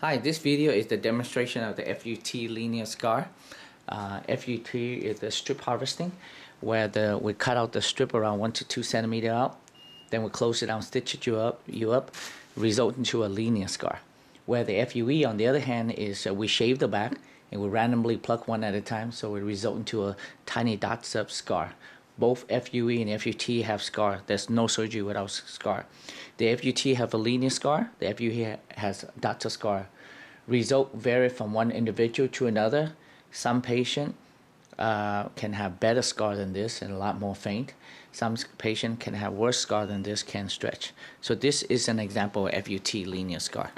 Hi, this video is the demonstration of the FUT linear scar. FUT is the strip harvesting where we cut out the strip around 1 to 2 centimeters out, then we close it down, stitch it you up, result into a linear scar. Where the FUE, on the other hand, is we shave the back and we randomly pluck one at a time, so it result into a tiny dots of scar. Both FUE and FUT have scar. There's no surgery without scar. The FUT have a linear scar. The FUE has dots of scar. Result vary from one individual to another. Some patient can have better scar than this and a lot more faint. Some patient can have worse scar than this, can stretch. So this is an example of FUT linear scar.